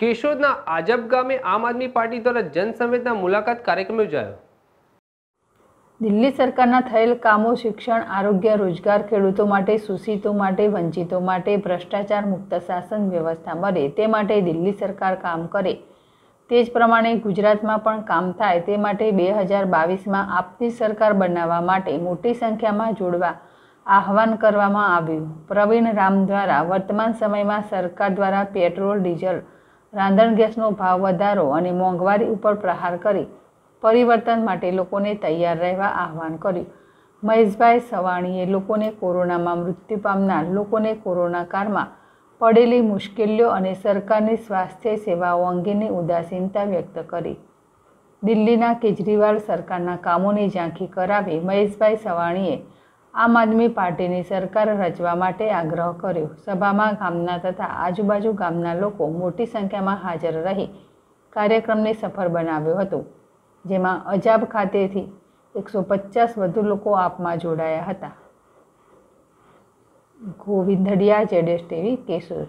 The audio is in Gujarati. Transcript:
કેશોદના આજબ ગામે આમ આદમી પાર્ટી દ્વારા જનસંવેદના મુલાકાત કાર્યક્રમ યોજાયો. દિલ્હી સરકારના થયેલ કામો શિક્ષણ, આરોગ્ય, રોજગાર, ખેડૂતો માટે, શોષિતો માટે, વંચિતો માટે, ભ્રષ્ટાચાર મુક્ત શાસન વ્યવસ્થા મળે તે માટે દિલ્હી સરકાર કામ કરે, તે જ પ્રમાણે ગુજરાતમાં પણ કામ થાય તે માટે 2022માં આપની સરકાર બનાવવા માટે મોટી સંખ્યામાં જોડવા આહવાન કરવામાં આવ્યું. પ્રવીણ રામ દ્વારા વર્તમાન સમયમાં સરકાર દ્વારા પેટ્રોલ, ડીઝલ, રાંધણ ગેસનો ભાવ વધારો અને મોંઘવારી ઉપર પ્રહાર કરી परिवर्तन माटे लोकोने तैयार रहवा आह्वान कर्युं. महेश भाई सवाणीए लोकोने कोरोनामां मृत्यु पामनार लोकोने कोरोना काळमां पड़ेली मुश्केलीओ अने सरकारनी स्वास्थ्य सेवाओ अंगेनी उदासीनता व्यक्त करी. दिल्हीना केजरीवाल सरकारना कामोनी झांखी करावी महेश भाई सवाणीए आम आदमी पार्टीनी सरकार रचवा माटे आग्रह कर्यो. सभामां गामना तथा आजूबाजू गामना लोको मोटी संख्यामां हाजर रही कार्यक्रमने सफल बनाव्यो हतो, જેમાં અજાબ ખાતેથી 150 વધુ લોકો આપમાં જોડાયા હતા. ગોવિંદડિયા, જેડેશ ટીવી, કેશોદ.